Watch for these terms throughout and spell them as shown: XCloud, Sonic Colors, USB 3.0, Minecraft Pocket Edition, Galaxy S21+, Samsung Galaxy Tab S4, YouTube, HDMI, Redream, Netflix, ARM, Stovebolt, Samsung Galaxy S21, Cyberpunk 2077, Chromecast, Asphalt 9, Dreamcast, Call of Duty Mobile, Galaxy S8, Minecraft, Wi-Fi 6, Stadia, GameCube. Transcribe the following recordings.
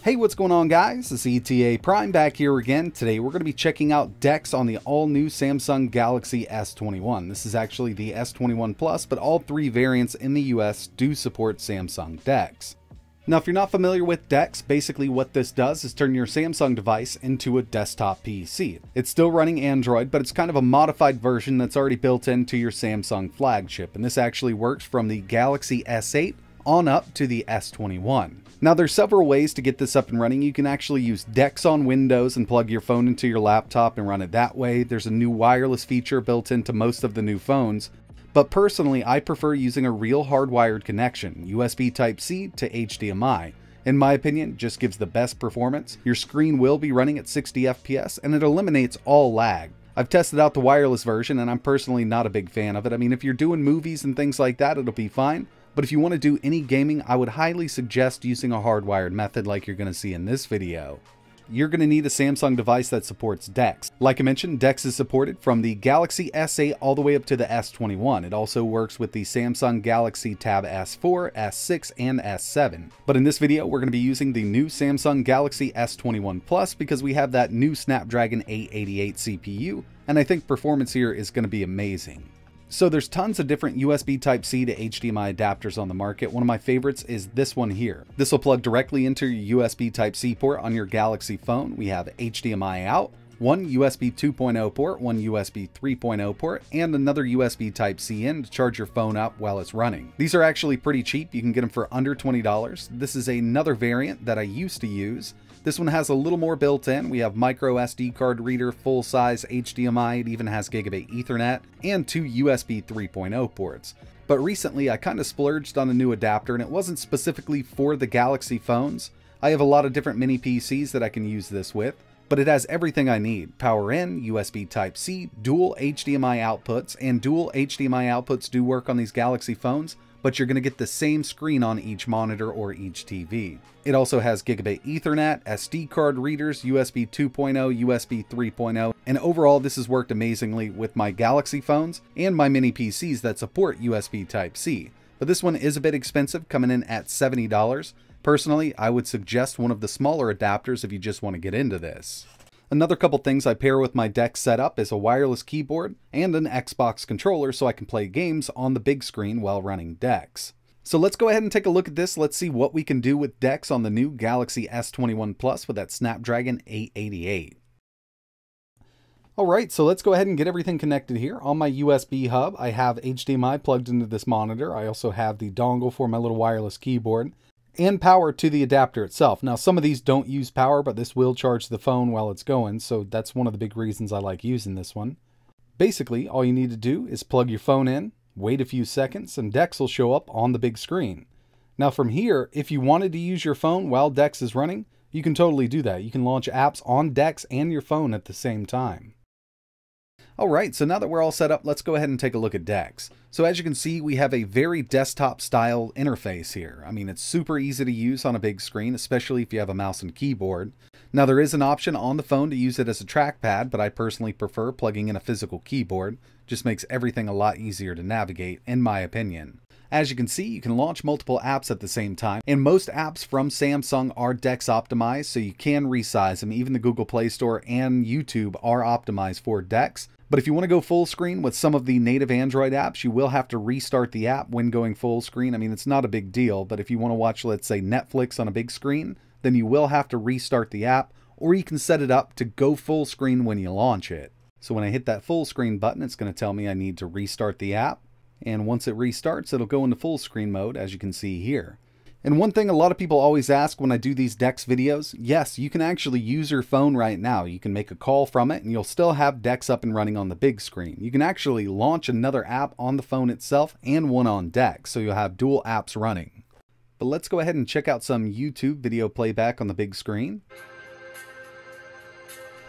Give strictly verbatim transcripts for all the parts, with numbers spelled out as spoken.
Hey, what's going on, guys? It's E T A Prime back here again. Today we're going to be checking out DeX on the all-new Samsung Galaxy S twenty-one. This is actually the S twenty-one Plus, but all three variants in the U S do support Samsung DeX. Now, if you're not familiar with DeX, basically what this does is turn your Samsung device into a desktop P C. It's still running Android, but it's kind of a modified version that's already built into your Samsung flagship, and this actually works from the Galaxy S eight on up to the S twenty-one. Now, there's several ways to get this up and running. You can actually use DeX on Windows and plug your phone into your laptop and run it that way. There's a new wireless feature built into most of the new phones, but personally, I prefer using a real hardwired connection, U S B Type-C to H D M I. In my opinion, it just gives the best performance. Your screen will be running at sixty F P S and it eliminates all lag. I've tested out the wireless version and I'm personally not a big fan of it. I mean, if you're doing movies and things like that, it'll be fine. But if you want to do any gaming, I would highly suggest using a hardwired method like you're going to see in this video. You're going to need a Samsung device that supports DeX. Like I mentioned, DeX is supported from the Galaxy S eight all the way up to the S twenty-one. It also works with the Samsung Galaxy Tab S four, S six, and S seven. But in this video, we're going to be using the new Samsung Galaxy S twenty-one Plus because we have that new Snapdragon eight eighty-eight C P U, and I think performance here is going to be amazing. So there's tons of different U S B Type-C to H D M I adapters on the market. One of my favorites is this one here. This will plug directly into your U S B Type-C port on your Galaxy phone. We have H D M I out, one U S B two point oh port, one U S B three point oh port, and another U S B Type-C in to charge your phone up while it's running. These are actually pretty cheap. You can get them for under twenty dollars. This is another variant that I used to use. This one has a little more built in. We have micro S D card reader, full size H D M I, it even has Gigabit Ethernet, and two U S B three point oh ports. But recently I kind of splurged on a new adapter, and it wasn't specifically for the Galaxy phones. I have a lot of different mini P Cs that I can use this with, but it has everything I need. Power in, U S B Type-C, dual H D M I outputs, and dual H D M I outputs do work on these Galaxy phones, but you're going to get the same screen on each monitor or each T V. It also has Gigabit Ethernet, S D card readers, U S B two point oh, U S B three point oh, and overall this has worked amazingly with my Galaxy phones and my mini P Cs that support U S B Type-C. But this one is a bit expensive, coming in at seventy dollars. Personally, I would suggest one of the smaller adapters if you just want to get into this. Another couple things I pair with my DeX setup is a wireless keyboard and an Xbox controller so I can play games on the big screen while running DeX. So let's go ahead and take a look at this. Let's see what we can do with DeX on the new Galaxy S twenty-one Plus with that Snapdragon eight eighty-eight. Alright, so let's go ahead and get everything connected here. On my U S B hub, I have H D M I plugged into this monitor. I also have the dongle for my little wireless keyboard, and power to the adapter itself. Now, some of these don't use power, but this will charge the phone while it's going, so that's one of the big reasons I like using this one. Basically, all you need to do is plug your phone in, wait a few seconds, and DeX will show up on the big screen. Now from here, if you wanted to use your phone while DeX is running, you can totally do that. You can launch apps on DeX and your phone at the same time. Alright, so now that we're all set up, let's go ahead and take a look at DeX. So as you can see, we have a very desktop style interface here. I mean, it's super easy to use on a big screen, especially if you have a mouse and keyboard. Now there is an option on the phone to use it as a trackpad, but I personally prefer plugging in a physical keyboard. Just makes everything a lot easier to navigate, in my opinion. As you can see, you can launch multiple apps at the same time, and most apps from Samsung are DeX optimized, so you can resize them. Even the Google Play Store and YouTube are optimized for DeX. But if you want to go full screen with some of the native Android apps, you will have to restart the app when going full screen. I mean, it's not a big deal, but if you want to watch, let's say, Netflix on a big screen, then you will have to restart the app, or you can set it up to go full screen when you launch it. So when I hit that full screen button, it's going to tell me I need to restart the app. And once it restarts, it'll go into full screen mode, as you can see here. And one thing a lot of people always ask when I do these DeX videos, yes, you can actually use your phone right now. You can make a call from it and you'll still have DeX up and running on the big screen. You can actually launch another app on the phone itself and one on DeX, so you'll have dual apps running. But let's go ahead and check out some YouTube video playback on the big screen.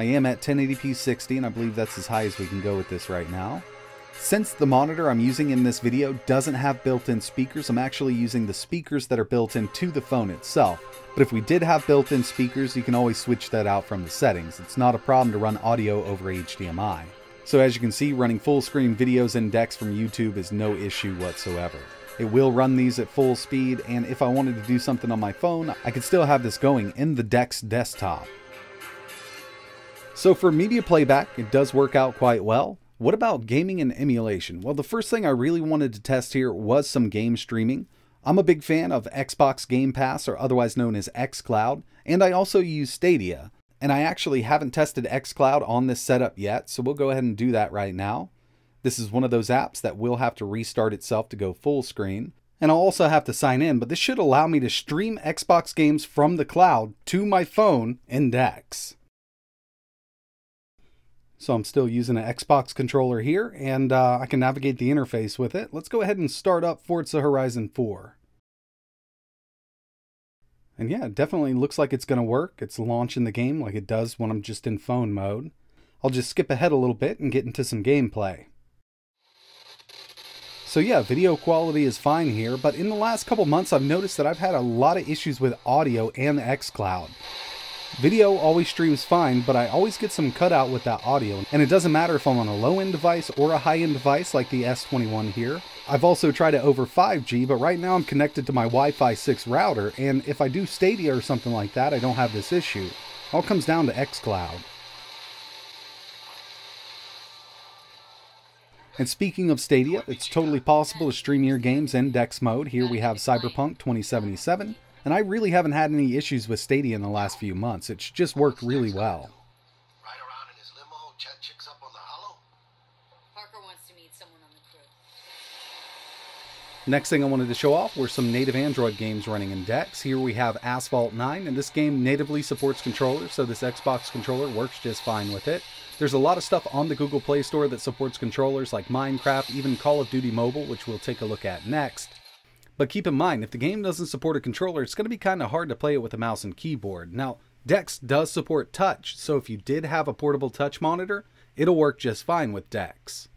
I am at ten eighty p sixty, and I believe that's as high as we can go with this right now. Since the monitor I'm using in this video doesn't have built-in speakers, I'm actually using the speakers that are built into the phone itself. But if we did have built-in speakers, you can always switch that out from the settings. It's not a problem to run audio over H D M I. So as you can see, running full-screen videos in DeX from YouTube is no issue whatsoever. It will run these at full speed, and if I wanted to do something on my phone, I could still have this going in the DeX desktop. So for media playback, it does work out quite well. What about gaming and emulation? Well, the first thing I really wanted to test here was some game streaming. I'm a big fan of Xbox Game Pass, or otherwise known as XCloud, and I also use Stadia. And I actually haven't tested XCloud on this setup yet, so we'll go ahead and do that right now. This is one of those apps that will have to restart itself to go full screen. And I'll also have to sign in, but this should allow me to stream Xbox games from the cloud to my phone in DeX. So I'm still using an Xbox controller here, and uh, I can navigate the interface with it. Let's go ahead and start up Forza Horizon four. And yeah, it definitely looks like it's going to work. It's launching the game like it does when I'm just in phone mode. I'll just skip ahead a little bit and get into some gameplay. So yeah, video quality is fine here, but in the last couple months I've noticed that I've had a lot of issues with audio and the XCloud. Video always streams fine, but I always get some cutout with that audio, and it doesn't matter if I'm on a low-end device or a high-end device like the S twenty-one here. I've also tried it over five G, but right now I'm connected to my Wi-Fi six router, and if I do Stadia or something like that, I don't have this issue. It all comes down to XCloud. And speaking of Stadia, it's totally possible to stream your games in DeX mode. Here we have Cyberpunk twenty seventy-seven. And I really haven't had any issues with Stadia in the last few months. It's just worked really well. Right around in his limo, chat chicks up on the hollow. Parker wants to meet someone on the crew. Next thing I wanted to show off were some native Android games running in DeX. Here we have Asphalt nine, and this game natively supports controllers, so this Xbox controller works just fine with it. There's a lot of stuff on the Google Play Store that supports controllers like Minecraft, even Call of Duty Mobile, which we'll take a look at next. But keep in mind, if the game doesn't support a controller, it's going to be kind of hard to play it with a mouse and keyboard. Now, DeX does support touch, so if you did have a portable touch monitor, it'll work just fine with DeX.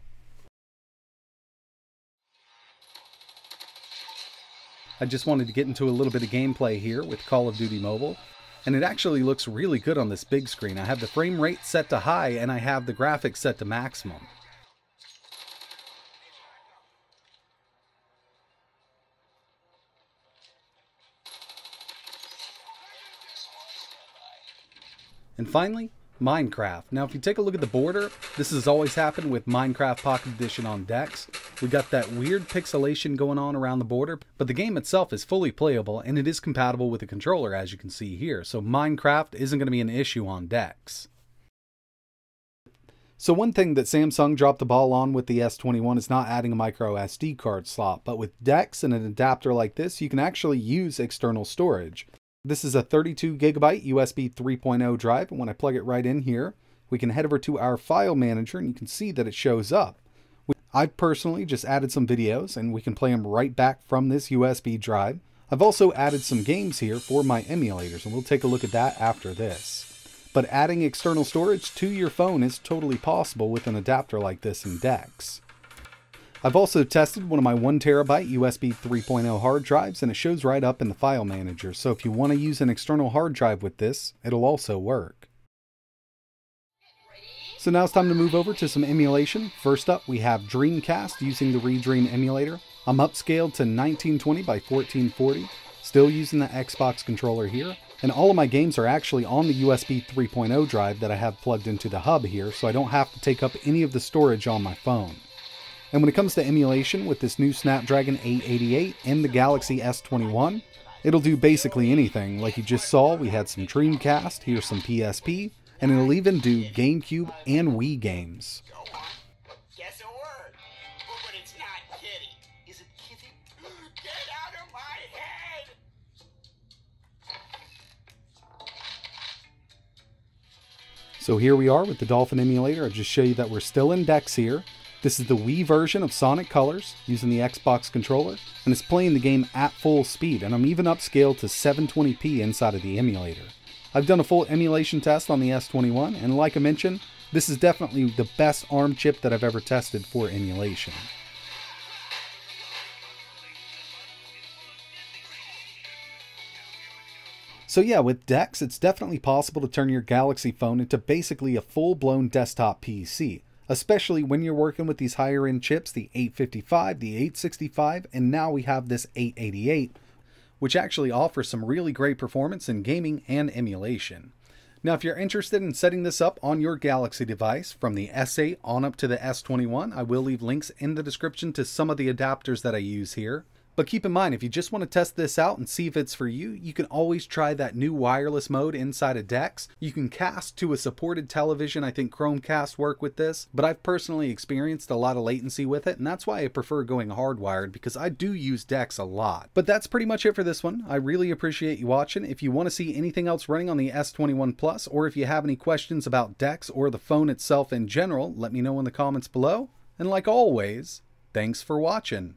I just wanted to get into a little bit of gameplay here with Call of Duty Mobile, and it actually looks really good on this big screen. I have the frame rate set to high, and I have the graphics set to maximum. And finally, Minecraft. Now, if you take a look at the border, this has always happened with Minecraft Pocket Edition on DeX. We got that weird pixelation going on around the border, but the game itself is fully playable and it is compatible with the controller, as you can see here. So Minecraft isn't going to be an issue on DeX. So one thing that Samsung dropped the ball on with the S twenty-one is not adding a micro S D card slot, but with DeX and an adapter like this, you can actually use external storage. This is a thirty-two gigabyte U S B three point oh drive, and when I plug it right in here, we can head over to our file manager and you can see that it shows up. I personally just added some videos and we can play them right back from this U S B drive. I've also added some games here for my emulators, and we'll take a look at that after this. But adding external storage to your phone is totally possible with an adapter like this in DeX. I've also tested one of my one terabyte U S B three point oh hard drives, and it shows right up in the file manager, so if you want to use an external hard drive with this, it'll also work. So now it's time to move over to some emulation. First up, we have Dreamcast using the Redream emulator. I'm upscaled to nineteen twenty by fourteen forty, still using the Xbox controller here, and all of my games are actually on the U S B three point oh drive that I have plugged into the hub here, so I don't have to take up any of the storage on my phone. And when it comes to emulation with this new Snapdragon eight eighty-eight and the Galaxy S twenty-one, it'll do basically anything. Like you just saw, we had some Dreamcast, here's some P S P, and it'll even do GameCube and Wii games. Guess a word, but it's not kitty. Is it kitty? Get out of my head! So here we are with the Dolphin emulator. I'll just show you that we're still in DeX here. This is the Wii version of Sonic Colors using the Xbox controller, and it's playing the game at full speed, and I'm even upscaled to seven twenty p inside of the emulator. I've done a full emulation test on the S twenty-one, and like I mentioned, this is definitely the best ARM chip that I've ever tested for emulation. So yeah, with DeX, it's definitely possible to turn your Galaxy phone into basically a full-blown desktop P C. especially when you're working with these higher end chips, the eight fifty-five, the eight sixty-five, and now we have this eight eighty-eight, which actually offers some really great performance in gaming and emulation. Now, if you're interested in setting this up on your Galaxy device, from the S eight on up to the S twenty-one, I will leave links in the description to some of the adapters that I use here. But keep in mind, if you just want to test this out and see if it's for you, you can always try that new wireless mode inside of DeX. You can cast to a supported television. I think Chromecast work with this, but I've personally experienced a lot of latency with it, and that's why I prefer going hardwired, because I do use DeX a lot. But that's pretty much it for this one. I really appreciate you watching. If you want to see anything else running on the S twenty-one Plus, or if you have any questions about DeX or the phone itself in general, let me know in the comments below. And like always, thanks for watching.